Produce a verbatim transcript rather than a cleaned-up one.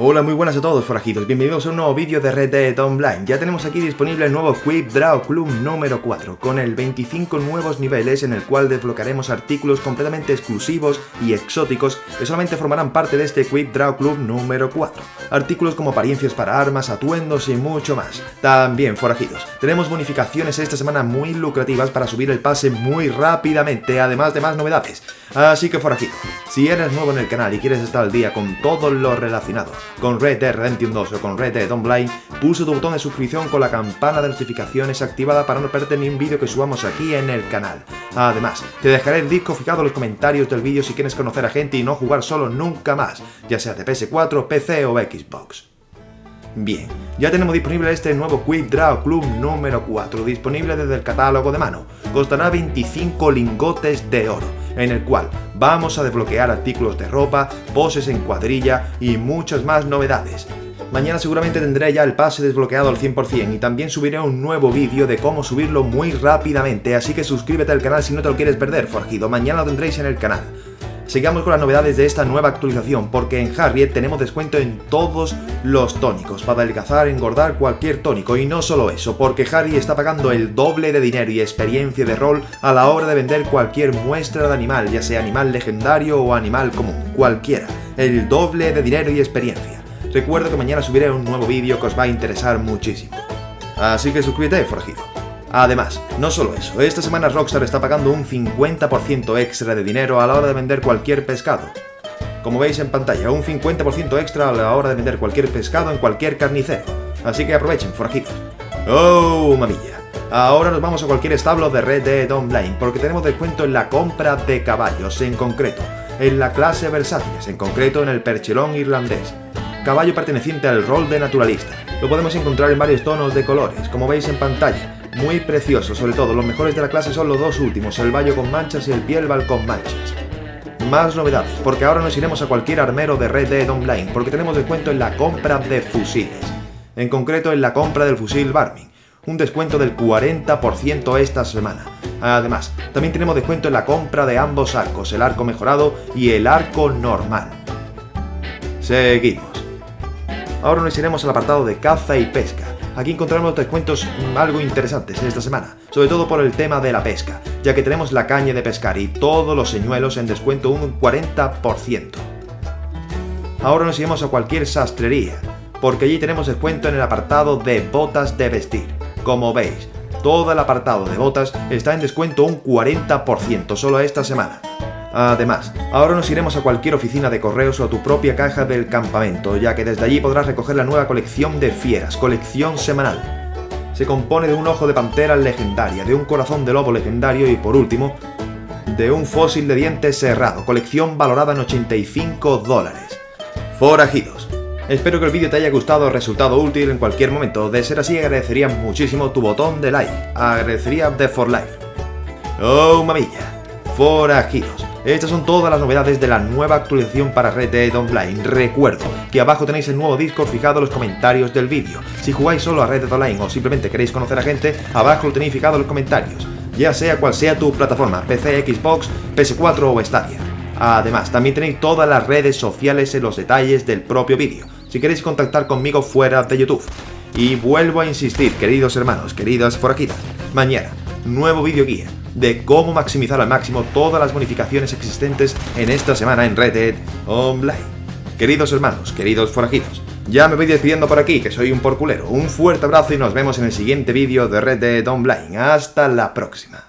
Hola, muy buenas a todos forajitos, bienvenidos a un nuevo vídeo de Red Dead Online. Ya tenemos aquí disponible el nuevo Quick Draw Club número cuatro, con el veinticinco nuevos niveles en el cual desbloquearemos artículos completamente exclusivos y exóticos que solamente formarán parte de este Quick Draw Club número cuatro. Artículos como apariencias para armas, atuendos y mucho más. También forajitos, tenemos bonificaciones esta semana muy lucrativas para subir el pase muy rápidamente, además de más novedades. Así que forajito, si eres nuevo en el canal y quieres estar al día con todo lo relacionado con Red Dead Redemption dos o con Red Dead Online, pulsa tu botón de suscripción con la campana de notificaciones activada para no perderte ni un vídeo que subamos aquí en el canal. Además, te dejaré el disco fijado en los comentarios del vídeo si quieres conocer a gente y no jugar solo nunca más, ya sea de P S cuatro, P C o Xbox. Bien, ya tenemos disponible este nuevo Quick Draw Club número cuatro, disponible desde el catálogo de mano. Costará veinticinco lingotes de oro, en el cual vamos a desbloquear artículos de ropa, poses en cuadrilla y muchas más novedades. Mañana seguramente tendré ya el pase desbloqueado al cien por cien y también subiré un nuevo vídeo de cómo subirlo muy rápidamente, así que suscríbete al canal si no te lo quieres perder, forajido, mañana lo tendréis en el canal. Sigamos con las novedades de esta nueva actualización, porque en Harry tenemos descuento en todos los tónicos, para adelgazar, engordar, cualquier tónico. Y no solo eso, porque Harry está pagando el doble de dinero y experiencia de rol a la hora de vender cualquier muestra de animal, ya sea animal legendario o animal común, cualquiera, el doble de dinero y experiencia. Recuerdo que mañana subiré un nuevo vídeo que os va a interesar muchísimo, así que suscríbete, forajido. Además, no solo eso, esta semana Rockstar está pagando un cincuenta por ciento extra de dinero a la hora de vender cualquier pescado. Como veis en pantalla, un cincuenta por ciento extra a la hora de vender cualquier pescado en cualquier carnicero. Así que aprovechen, forajitos. ¡Oh, mamilla! Ahora nos vamos a cualquier establo de Red Dead Online, porque tenemos descuento en la compra de caballos, en concreto, en la clase versátiles, en concreto en el Perchelón irlandés. Caballo perteneciente al rol de Naturalista. Lo podemos encontrar en varios tonos de colores, como veis en pantalla. Muy precioso, sobre todo, los mejores de la clase son los dos últimos, el vallo con manchas y el pielbal con manchas. Más novedades, porque ahora nos iremos a cualquier armero de Red Dead Online, porque tenemos descuento en la compra de fusiles. En concreto, en la compra del fusil Barmin, un descuento del cuarenta por ciento esta semana. Además, también tenemos descuento en la compra de ambos arcos, el arco mejorado y el arco normal. Seguimos. Ahora nos iremos al apartado de caza y pesca. Aquí encontramos descuentos algo interesantes esta semana, sobre todo por el tema de la pesca, ya que tenemos la caña de pescar y todos los señuelos en descuento un cuarenta por ciento. Ahora nos iremos a cualquier sastrería, porque allí tenemos descuento en el apartado de botas de vestir. Como veis, todo el apartado de botas está en descuento un cuarenta por ciento solo esta semana. Además, ahora nos iremos a cualquier oficina de correos o a tu propia caja del campamento, ya que desde allí podrás recoger la nueva colección de fieras, colección semanal. Se compone de un ojo de pantera legendaria, de un corazón de lobo legendario y, por último, de un fósil de diente serrado, colección valorada en ochenta y cinco dólares. Forajidos, espero que el vídeo te haya gustado o resultado útil en cualquier momento. De ser así, agradecería muchísimo tu botón de like, agradecería de for life. Oh, mamilla. Forajidos, estas son todas las novedades de la nueva actualización para Red Dead Online. Recuerdo que abajo tenéis el nuevo Discord fijado en los comentarios del vídeo. Si jugáis solo a Red Dead Online o simplemente queréis conocer a gente, abajo lo tenéis fijado en los comentarios, ya sea cual sea tu plataforma, P C, Xbox, P S cuatro o Stadia. Además, también tenéis todas las redes sociales en los detalles del propio vídeo, si queréis contactar conmigo fuera de YouTube. Y vuelvo a insistir, queridos hermanos, queridas forajidas, mañana, nuevo vídeo guía de cómo maximizar al máximo todas las bonificaciones existentes en esta semana en Red Dead Online. Queridos hermanos, queridos forajitos, ya me voy despidiendo por aquí, que soy un porculero. Un fuerte abrazo y nos vemos en el siguiente vídeo de Red Dead Online. Hasta la próxima.